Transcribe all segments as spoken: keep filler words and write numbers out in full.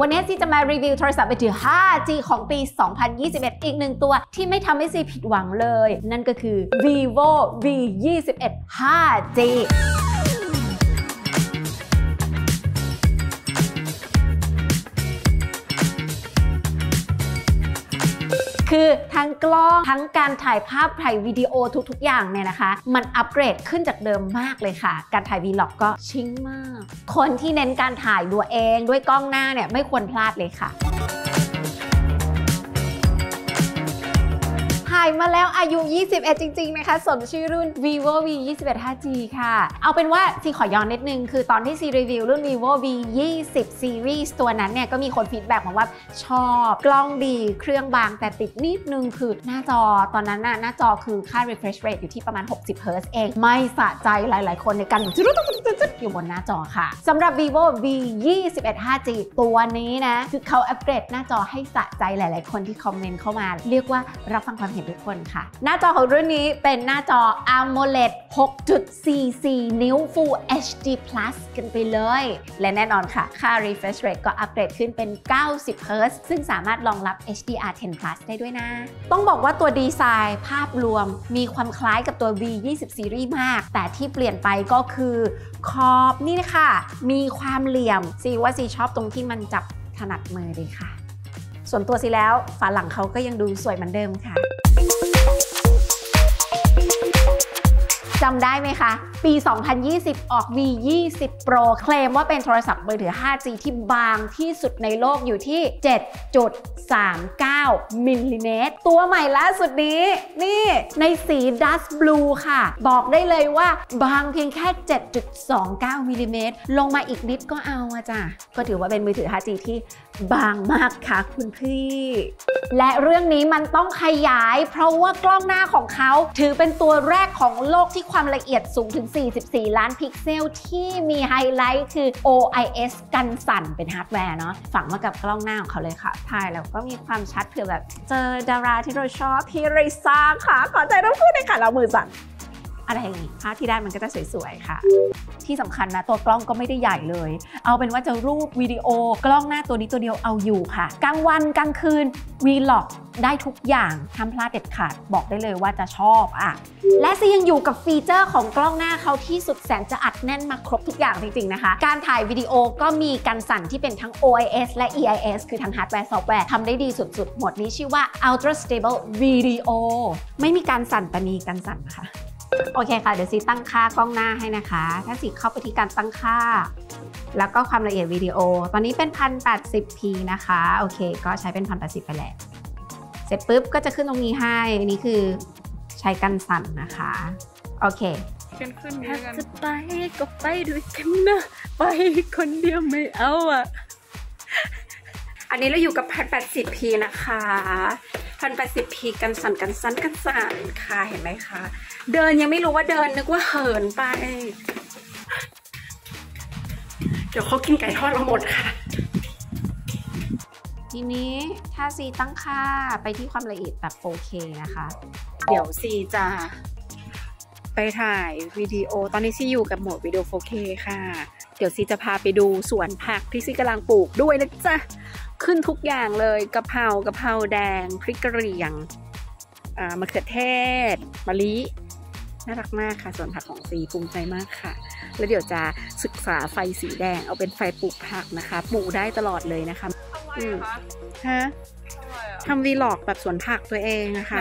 วันนี้ซีจะมารีวิวโทรศัพท์มือถือ ห้าจี ของปี สองพันยี่สิบเอ็ด อีกหนึ่งตัวที่ไม่ทำให้ซีผิดหวังเลยนั่นก็คือ Vivo วี ยี่สิบเอ็ด ห้าจีคือทั้งกล้องทั้งการถ่ายภาพถ่ายวิดีโอทุกๆอย่างเนี่ยนะคะมันอัปเกรดขึ้นจากเดิมมากเลยค่ะการถ่ายวีล็อกก็ชิ่งมากคนที่เน้นการถ่ายตัวเองด้วยกล้องหน้าเนี่ยไม่ควรพลาดเลยค่ะถ่ายมาแล้วอายุยี่สิบเอ็ดจริงๆนะคะสมชื่อรุ่น Vivo วี ยี่สิบเอ็ด ห้าจี ค่ะเอาเป็นว่าซีขอย้อนนิดนึงคือตอนที่ซีรีวิวรุ่น Vivo วี ยี่สิบ Series ตัวนั้นเนี่ยก็มีคนฟีดแบ็กมาว่าชอบกล้องดีเครื่องบางแต่ติดนิดนึงคือหน้าจอตอนนั้นน่ะหน้าจอคือค่า refresh rate อยู่ที่ประมาณ หกสิบเฮิร์ตซ์ เองไม่สะใจหลายๆคนในการจุดๆๆๆอยู่บนหน้าจอค่ะสำหรับ Vivo วี ยี่สิบเอ็ด ห้าจี ตัวนี้นะคือเขาอัปเกรดหน้าจอให้สะใจหลายๆคนที่คอมเมนต์เข้ามาเรียกว่ารับฟังความเห็นทุกคนค่ะหน้าจอของรุ่นนี้เป็นหน้าจอ AMOLED หกจุดสี่สี่นิ้ว Full เอช ดี พลัส กันไปเลยและแน่นอนค่ะค่า refresh rate ก็อัปเกรดขึ้นเป็น เก้าสิบเฮิร์ตซ์ ซึ่งสามารถรองรับ เอช ดี อาร์ เท็น พลัส ได้ด้วยนะต้องบอกว่าตัวดีไซน์ภาพรวมมีความคล้ายกับตัว วี ยี่สิบ Series มากแต่ที่เปลี่ยนไปก็คือขอบนี่นะคะมีความเหลี่ยมซีว่าซีชอบตรงที่มันจับถนัดมือเลยค่ะส่วนตัวซีแล้วฝาหลังเขาก็ยังดูสวยเหมือนเดิมค่ะจำได้ไหมคะปี สองพันยี่สิบ ออก วี ยี่สิบ Pro เคลมว่าเป็นโทรศัพท์มือถือ ห้าจี ที่บางที่สุดในโลกอยู่ที่ เจ็ดจุดสามเก้ามิลลิเมตรตัวใหม่ล่าสุดนี้นี่ในสี Dust Blue ค่ะบอกได้เลยว่าบางเพียงแค่ เจ็ดจุดสองเก้ามิลลิเมตรลงมาอีกนิดก็เอาอะจ้ะก็ถือว่าเป็นมือถือ ห้าจี ที่บางมากค่ะคุณพี่และเรื่องนี้มันต้องขยายเพราะว่ากล้องหน้าของเขาถือเป็นตัวแรกของโลกที่ความละเอียดสูงถึงสี่สิบสี่ล้านพิกเซลที่มีไฮไลท์คือ โอ ไอ เอส กันสั่นเป็นฮาร์ดแวร์เนาะฝังมากับกล้องหน้าของเขาเลยค่ะถ่ายแล้วก็มีความชัดเผื่อแบบเจอดาราที่เราชอบพี่ริซ่าค่ะขอใจต้องพูดเลยค่ะเรามือสั่นอะไรอย่างนี้ภาพที่ได้มันก็จะสวยๆค่ะที่สำคัญนะตัวกล้องก็ไม่ได้ใหญ่เลยเอาเป็นว่าจะรูปวิดีโอกล้องหน้าตัวนี้ตัวเดียวเอาอยู่ค่ะกลางวันกลางคืนวีล็อกได้ทุกอย่างห้ามพลาดเด็ดขาดบอกได้เลยว่าจะชอบอ่ะและซียังอยู่กับฟีเจอร์ของกล้องหน้าเขาที่สุดแสนจะอัดแน่นมาครบทุกอย่างจริงๆนะคะการถ่ายวิดีโอก็มีการสั่นที่เป็นทั้ง โอ ไอ เอส และ อี ไอ เอส คือทั้งฮาร์ดแวร์ซอฟต์แวร์ทำได้ดีสุดๆหมดนี้ชื่อว่า Ultra Stable Video ไม่มีการสั่นแต่มีการสั่นนะคะโอเคค่ะเดี๋ยวซีตั้งค่ากล้องหน้าให้นะคะถ้าซีเข้าไปที่การตั้งค่าแล้วก็ความละเอียดวิดีโอตอนนี้เป็น หนึ่งพันแปดสิบพี นะคะโอเคก็ใช้เป็น หนึ่งพันแปดสิบ ไปแล้วเสร็จปุ๊บก็จะขึ้นตรงนี้ให้อันนี้คือใช้กันสั่นนะคะโอเคขึ้นขึ้นนี้กันจะไปก็ไปด้วยกันนะไปคนเดียวไม่เอาอ่ะอันนี้เราอยู่กับ หนึ่งพันแปดสิบพี นะคะ หนึ่งพันแปดสิบพี กันสั่นกันสั่นกันสั่นค่ะเห็นไหมคะเดินยังไม่รู้ว่าเดินนึกว่าเหินไปเดี๋ยวเขากินไก่ทอดเราหมดค่ะทีนี้ถ้าซีตั้งค่าไปที่ความละเอียดแบบโอเคนะคะเดี๋ยวซีจะไปถ่ายวิดีโอตอนนี้ซีอยู่กับโหมดวิดีโอ โฟร์เค ค่ะเดี๋ยวซีจะพาไปดูสวนผักที่ซีกำลังปลูกด้วยนะจ๊ะขึ้นทุกอย่างเลยกะเพรากะเพราแดงพริกกระเหรี่ยงมะเขือเทศมะลิน่ารักมากค่ะส่วนผักของซีภูมิใจมากค่ะแล้วเดี๋ยวจะศึกษาไฟสีแดงเอาเป็นไฟปลูกผักนะคะปลูกได้ตลอดเลยนะคะอืมฮะทำวีล็อกแบบสวนผักตัวเองนะคะ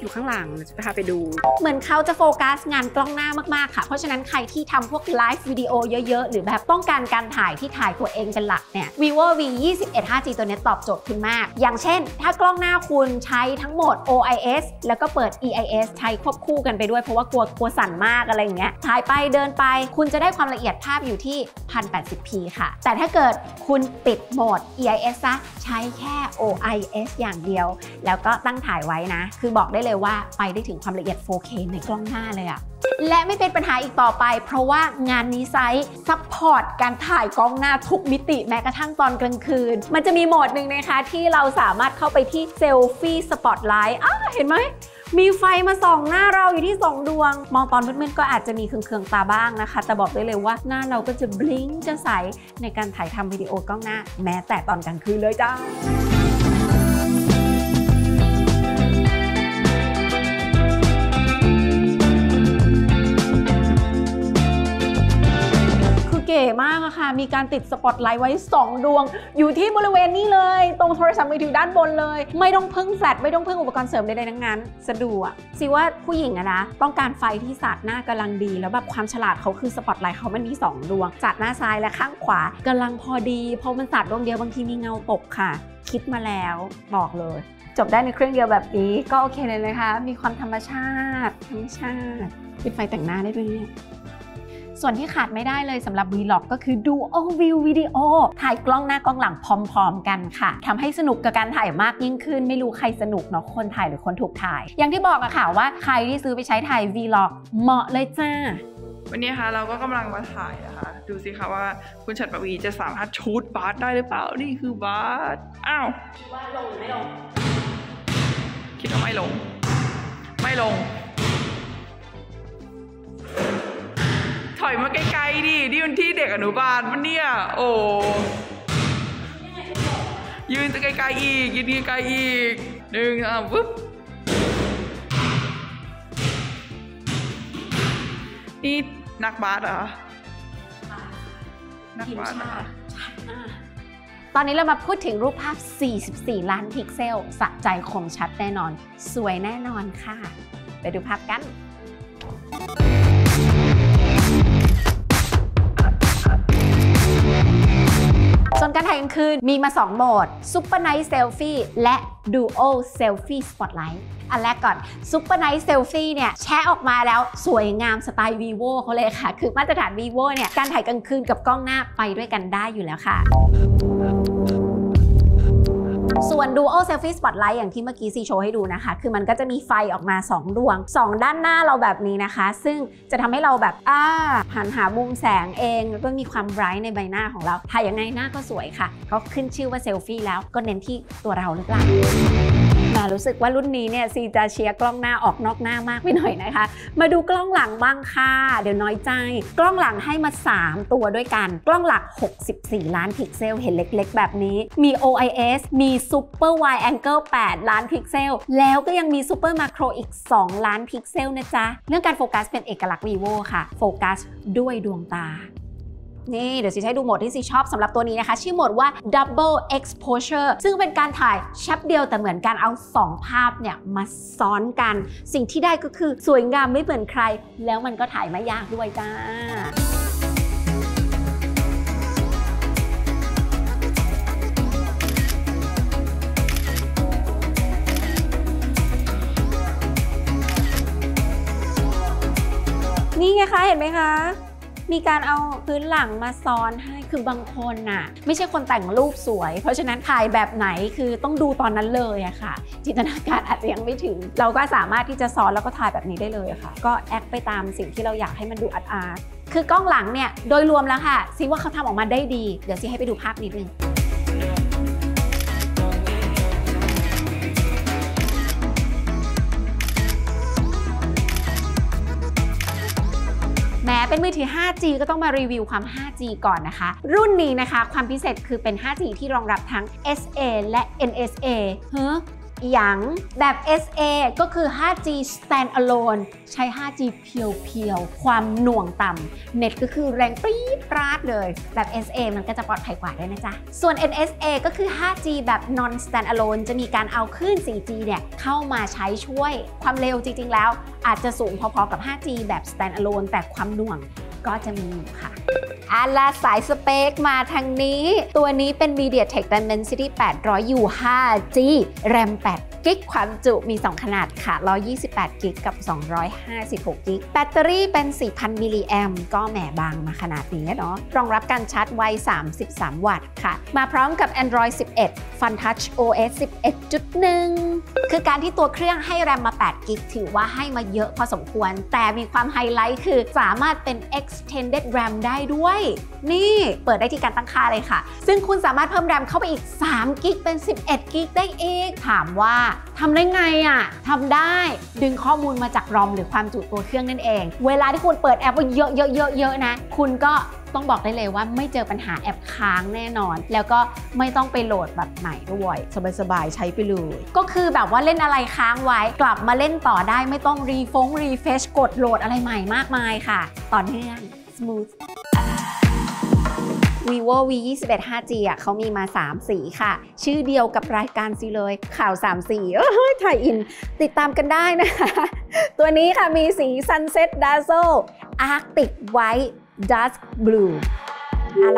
อยู่ข้างหลังจะพาไปดูเหมือนเขาจะโฟกัสงานกล้องหน้ามากๆค่ะเพราะฉะนั้นใครที่ทำพวกไลฟ์วิดีโอเยอะๆหรือแบบต้องการการถ่ายที่ถ่ายตัวเองเป็นหลักเนี่ย Vivo วี ยี่สิบเอ็ด ห้าจี ตัวนี้ตอบโจทย์คุณมากอย่างเช่นถ้ากล้องหน้าคุณใช้ทั้งโหมด โอ ไอ เอส แล้วก็เปิด อี ไอ เอส ใช้ควบคู่กันไปด้วยเพราะว่ากลัวกลัวสั่นมากอะไรอย่างเงี้ยถ่ายไปเดินไปคุณจะได้ความละเอียดภาพอยู่ที่ หนึ่งพันแปดสิบพี ค่ะแต่ถ้าเกิดคุณปิดโหมด อี ไอ เอส ซะใช้แค่ โอ ไอ เอส อย่างเดียวแล้วก็ตั้งถ่ายไว้นะคือบอกได้เลยว่าไปได้ถึงความละเอียด โฟร์เค ในกล้องหน้าเลยอะและไม่เป็นปัญหาอีกต่อไปเพราะว่างานนี้ไซส์ซัพพอร์ตการถ่ายกล้องหน้าทุกมิติแม้กระทั่งตอนกลางคืนมันจะมีโหมดหนึ่งนะคะที่เราสามารถเข้าไปที่เซลฟี่สปอตไลท์เห็นไหม มีไฟมาส่องหน้าเราอยู่ที่สองดวงมองตอนมืดๆก็อาจจะมีเคืองๆตาบ้างนะคะแต่บอกได้เลยว่าหน้าเราก็จะบลิงก์จะใสในการถ่ายทำวิดีโอกล้องหน้าแม้แต่ตอนกลางคืนเลยจ้าเก๋มากอะค่ะมีการติดสปอตไลท์ไว้สองดวงอยู่ที่บริเวณนี้เลยตรงโทรศัพท์มือถือด้านบนเลยไม่ต้องพึ่งแฟลชไม่ต้องพึ่งอุปกรณ์เสริมใดๆทั้งนั้นสะดวกสิว่าผู้หญิงอะนะต้องการไฟที่สาดหน้ากำลังดีแล้วแบบความฉลาดเขาคือสปอตไลท์เขามันมีสองดวงสาดหน้าซ้ายและข้างขวากำลังพอดีเพราะมันสาดดวงเดียวบางทีมีเงาตกค่ะคิดมาแล้วบอกเลยจบได้ในเครื่องเดียวแบบนี้ก็โอเคเลยนะคะมีความธรรมชาติธรรมชาติปิดไฟแต่งหน้าได้ด้วยเนี่ยส่วนที่ขาดไม่ได้เลยสำหรับ Vlog ก็คือ Dual View Video ถ่ายกล้องหน้ากล้องหลังพร้อมๆกันค่ะทำให้สนุกกับการถ่ายมากยิ่งขึ้นไม่รู้ใครสนุกเนาะคนถ่ายหรือคนถูกถ่ายอย่างที่บอกอะค่ะว่าใครที่ซื้อไปใช้ถ่าย Vlog เหมาะเลยจ้าวันนี้ค่ะเราก็กำลังมาถ่ายนะคะดูสิคะว่าคุณฉัตรปวีจะสามารถชูตบาสได้หรือเปล่านี่คือบาสอ้าวคิดว่าลงไม่ลงคิดว่าไม่ลงไม่ลงถอยมาไกลๆดินี่มันที่เด็กอนุบาลมันเนี่ยโอ้ยืนจะไกลๆอีกยืนไกลๆอีกหนึ่งอ่ะปุ๊บนี่นักบาสเหรอนักบาสนะคะตอนนี้เรามาพูดถึงรูปภาพสี่สิบสี่ล้านพิกเซลสะใจคมชัดแน่นอนสวยแน่นอนค่ะไปดูภาพกันส่วนการถ่ายกลางคืนมีมาสองโหมด Super Night Selfie และ Dual Selfie Spotlight อันแรกก่อน Super Night Selfie เนี่ยแชะออกมาแล้วสวยงามสไตล์ Vivo เขาเลยค่ะคือมาตรฐาน Vivo เนี่ยการถ่ายกลางคืนกับกล้องหน้าไปด้วยกันได้อยู่แล้วค่ะส่วน Dual Selfie Spotlight อย่างที่เมื่อกี้ซีโชว์ให้ดูนะคะคือมันก็จะมีไฟออกมาสองดวงสองด้านหน้าเราแบบนี้นะคะซึ่งจะทำให้เราแบบอ่าหันหามุมแสงเองแล้วก็มีความไบรท์ในใบหน้าของเราถ่ายยังไงหน้าก็สวยค่ะเขาขึ้นชื่อว่าเซลฟี่แล้วก็เน้นที่ตัวเราหรือเปล่ามารู้สึกว่ารุ่นนี้เนี่ยซีจะเชียร์กล้องหน้าออกนอกหน้ามากไปหน่อยนะคะมาดูกล้องหลังบ้างค่ะเดี๋ยวน้อยใจกล้องหลังให้มาสามตัวด้วยกันกล้องหลักหกสิบสี่ล้านพิกเซลเห็นเล็กๆแบบนี้มี โอ ไอ เอส มี Super Wide Angle แปดล้านพิกเซลแล้วก็ยังมี Super Macro อีกสองล้านพิกเซลนะจ๊ะเรื่องการโฟกัสเป็นเอกลักษณ์ Vivo ค่ะโฟกัสด้วยดวงตานี่เดี๋ยวซีใช้ดูโหมดที่ซีชอบสำหรับตัวนี้นะคะชื่อโหมดว่า Double Exposure ซึ่งเป็นการถ่ายแชปเดียวแต่เหมือนการเอาสองภาพเนี่ยมาซ้อนกันสิ่งที่ได้ก็คือสวยงามไม่เหมือนใครแล้วมันก็ถ่ายไม่ยากด้วยจ้านี่ไงคะเห็นไหมคะมีการเอาพื้นหลังมาซ้อนให้คือบางคนน่ะไม่ใช่คนแต่งรูปสวยเพราะฉะนั้นถ่ายแบบไหนคือต้องดูตอนนั้นเลยอะค่ะจินตนาการอาจจะยังไม่ถึงเราก็สามารถที่จะซ้อนแล้วก็ถ่ายแบบนี้ได้เลยอะค่ะก็แอคไปตามสิ่งที่เราอยากให้มันดูอาร์ตอาร์ตคือกล้องหลังเนี่ยโดยรวมแล้วค่ะซีว่าเขาทำออกมาได้ดีเดี๋ยวซีให้ไปดูภาพนิดนึงเป็นมือถือ ห้าจี ก็ต้องมารีวิวความ ห้าจี ก่อนนะคะรุ่นนี้นะคะความพิเศษคือเป็น ห้าจี ที่รองรับทั้ง เอส เอ และ เอ็น เอส เอ เฮ้ออย่างแบบ เอส เอ ก็คือ ห้าจี Standalone ใช้ ห้าจี เพียวๆความหน่วงต่ำเน็ตก็คือแรงปรี๊ดปราดเลยแบบ เอส เอ มันก็จะปลอดภัยกว่าด้วยนะจ๊ะส่วน เอ็น เอส เอ ก็คือ ห้าจี แบบ Non Standalone จะมีการเอาคลื่น โฟร์จี เนี่ยเข้ามาใช้ช่วยความเร็วจริงๆแล้วอาจจะสูงพอๆกับ ห้าจี แบบ Standalone แต่ความหน่วงก็จะมีอยู่ค่ะอาลาสายสเปคมาทางนี้ตัวนี้เป็น Mediatek Dimensity แปดร้อยยู ห้าจี แรม แปด กิกความจุมีสองขนาดค่ะหนึ่งร้อยยี่สิบแปดกิกกับสองร้อยห้าสิบหกกิกแบตเตอรี่เป็น สี่พัน มิลลิแอมป์ก็แหมบางมาขนาดนี้เนาะรองรับการชาร์จไวสามสิบสามวัตต์ค่ะมาพร้อมกับ Android สิบเอ็ด Funtouch โอ เอส สิบเอ็ดจุดหนึ่ง คือการที่ตัวเครื่องให้แรมมาแปดกิกถือว่าให้มาเยอะพอสมควรแต่มีความไฮไลท์คือสามารถเป็น Extended RAM ได้ด้วย นี่เปิดได้ที่การตั้งค่าเลยค่ะซึ่งคุณสามารถเพิ่มแรมเข้าไปอีกสามกิกเป็นสิบเอ็ดกิกได้อีกถามว่าทำได้ไงอ่ะทำได้ดึงข้อมูลมาจากรอมหรือความจุตัวเครื่องนั่นเองเวลาที่คุณเปิดแอปว่าเยอะๆเยอะๆนะคุณก็ต้องบอกได้เลยว่าไม่เจอปัญหาแอปค้างแน่นอนแล้วก็ไม่ต้องไปโหลดแบบใหม่ด้วยสบายๆใช้ไปเลยก็คือแบบว่าเล่นอะไรค้างไว้กลับมาเล่นต่อได้ไม่ต้องรีฟงรีเฟชกดโหลดอะไรใหม่มากมายค่ะต่อเนื่อง smooth vivo วี ยี่สิบเอ็ด ไฟจี อ่ะเขามีมาสามสีค่ะชื่อเดียวกับรายการซีเลยข่าวสามสีเอ้ยไทยอินติดตามกันได้นะคะตัวนี้ค่ะมีสี sunset dazzle arctic white dark blue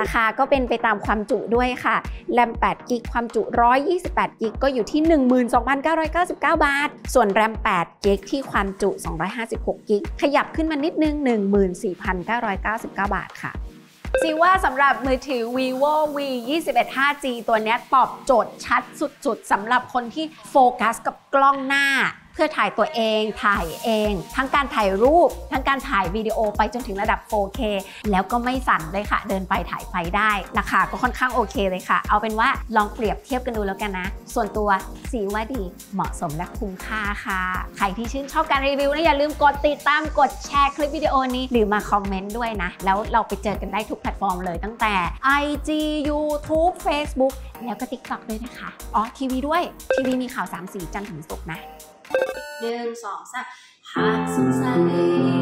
ราคาก็เป็นไปตามความจุด้วยค่ะแรมแปดกิกความจุหนึ่งร้อยยี่สิบแปดกิกก็อยู่ที่ หนึ่งหมื่นสองพันเก้าร้อยเก้าสิบเก้า บาทส่วนแรมแปดกิกที่ความจุสองร้อยห้าสิบหกกิกขยับขึ้นมานิดนึง หนึ่งหมื่นสี่พันเก้าร้อยเก้าสิบเก้า บาทค่ะซีว่าสำหรับมือถือ vivo วี ยี่สิบเอ็ด ไฟจี ตัวนี้ตอบโจทย์ชัดสุดๆสำหรับคนที่โฟกัสกับกล้องหน้าเพื่อถ่ายตัวเองถ่ายเองทั้งการถ่ายรูปทั้งการถ่ายวิดีโอไปจนถึงระดับ โฟร์เค แล้วก็ไม่สั่นเลยค่ะเดินไปถ่ายไปได้ราคาก็ค่อนข้างโอเคเลยค่ะเอาเป็นว่าลองเปรียบเทียบกันดูแล้วกันนะส่วนตัวสีว่าดีเหมาะสมและคุ้มค่าค่ะใครที่ชื่นชอบการรีวิวนะอย่าลืมกดติดตามกดแชร์คลิปวิดีโอนี้หรือมาคอมเมนต์ด้วยนะแล้วเราไปเจอกันได้ทุกแพลตฟอร์มเลยตั้งแต่ ไอ จี YouTube Facebook แล้วก็ TikTok ด้วยนะคะอ๋อทีวีด้วยทีวีมีข่าวสามสีจันทร์ถึงศุกร์นะหนึ่ง สอง สาม หากสงสัย